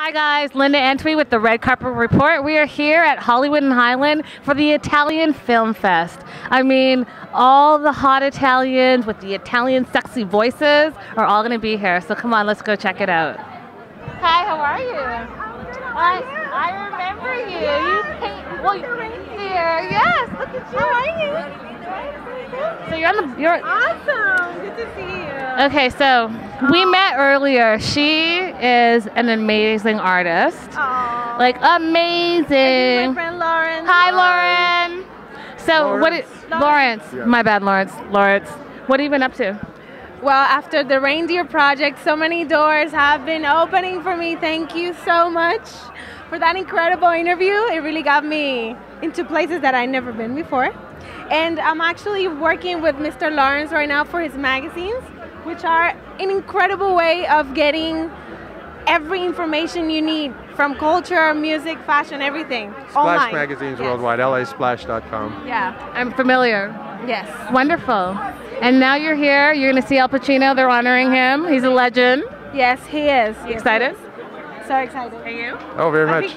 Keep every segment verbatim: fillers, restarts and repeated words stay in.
Hi guys, Linda Antwi with the Red Carpet Report. We are here at Hollywood and Highland for the Italian Film Fest. I mean, all the hot Italians with the Italian sexy voices are all going to be here. So come on, let's go check it out. Hi, how are you? Hi, I, I remember you. Yeah, you came well, here. Yes, look at you. How are you? So you're on the. You're, awesome. Good to see you. Okay, so. We met earlier. She is an amazing artist. Aww. Like amazing. And my friend Lawrence. Hi, Lawrence. Lawrence. So Lawrence. what? It, Lawrence. Lawrence. Yeah. My bad, Lawrence. Lawrence. What have you been up to? Well, after the reindeer project, so many doors have been opening for me. Thank you so much for that incredible interview. It really got me into places that I've never been before. And I'm actually working with Mister Lawrence right now for his magazines, which are an incredible way of getting every information you need from culture, music, fashion, everything. Splash online. Magazines yes. worldwide, L A Splash dot com. Yeah, I'm familiar. Yes. Wonderful. And now you're here, you're gonna see Al Pacino, they're honoring him. He's a legend. Yes, he is. You yes, excited? Is. So excited. Are you? Oh, very much.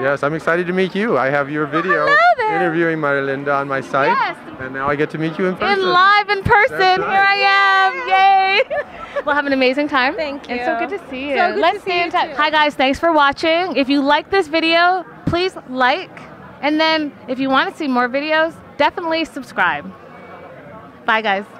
Yes, I'm excited to meet you. I have your video interviewing Marilinda on my site. Yes. And now I get to meet you in person. In live in person. That's here right. I am. Yay. We'll have an amazing time. Thank you. It's so good to see you. So good Let's to see stay in touch. Hi guys, thanks for watching. If you like this video, please like. And then if you want to see more videos, definitely subscribe. Bye guys.